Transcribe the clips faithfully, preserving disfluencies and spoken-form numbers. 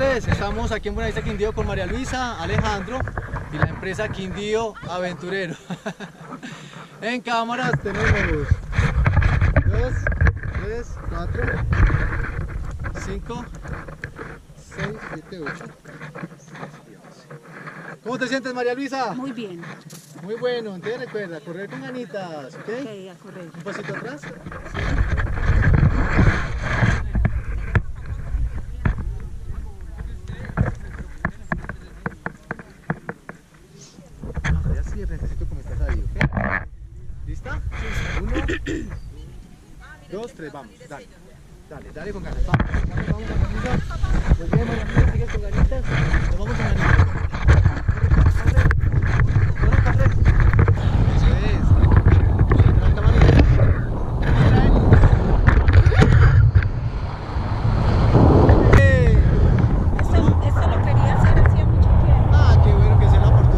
tardes, estamos aquí en Buenavista Quindío con María Luisa, Alejandro y la empresa Quindío Aventurero. En cámaras tenemos dos, tres, cuatro, cinco, seis, siete, ocho. ¿Cómo te sientes, María Luisa? Muy bien. Muy bueno, entonces recuerda, a correr con ganitas, ¿ok? Ok, a correr. Un pasito atrás. Necesito como estás ahí, ¿ok? ¿Lista? Uno, dos, tres, vamos, dale, dale, dale con ganas, vamos, vamos, vamos con ganitas, muy bien, María Luisa, sigues con ganitas, nos vamos con ganitas, corre, corre, eso es, levanta mano, trae, esto, esto lo quería hacer, hacía mucho tiempo. Ah, qué bueno que sea la oportunidad.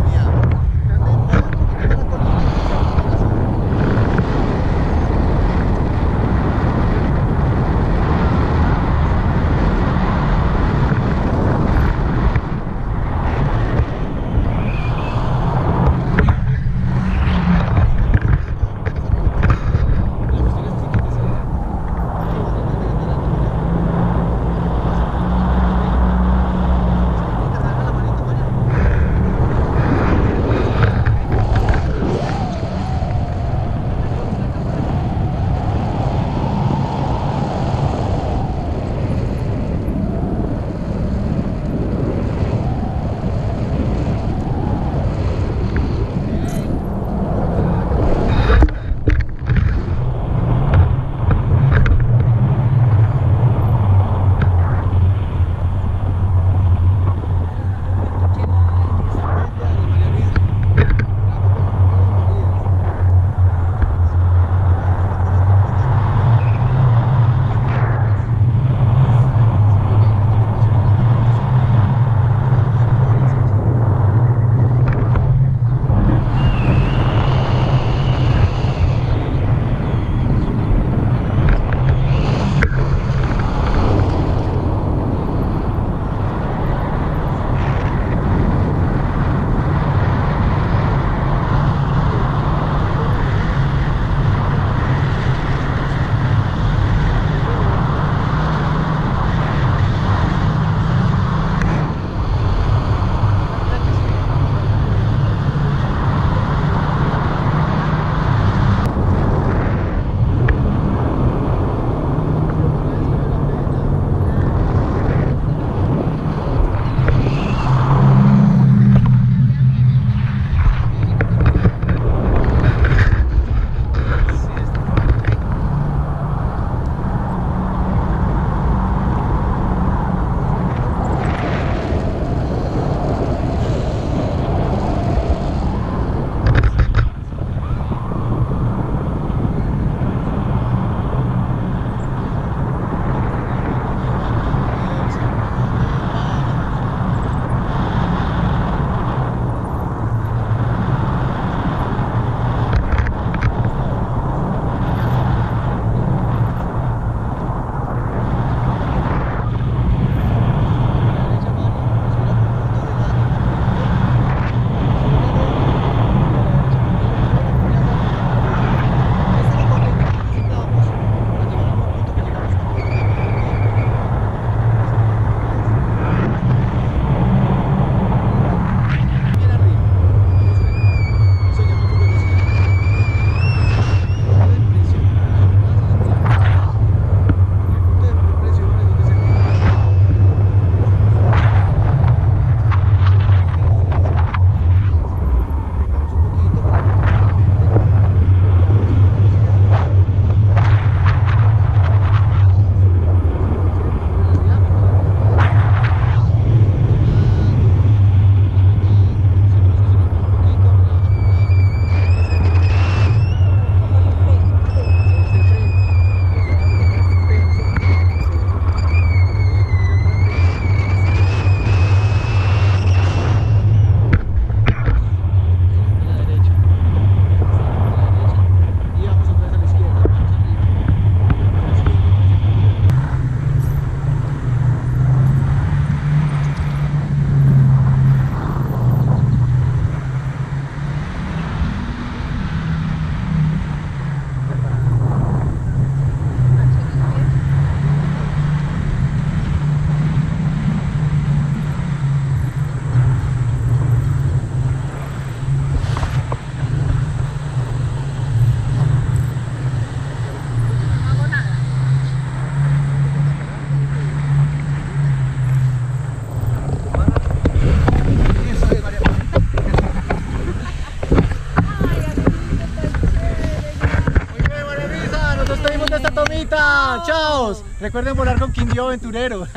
todos. Recuerden volar con Quindío Aventurero.